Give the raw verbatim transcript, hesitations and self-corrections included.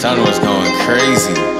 Son was going crazy.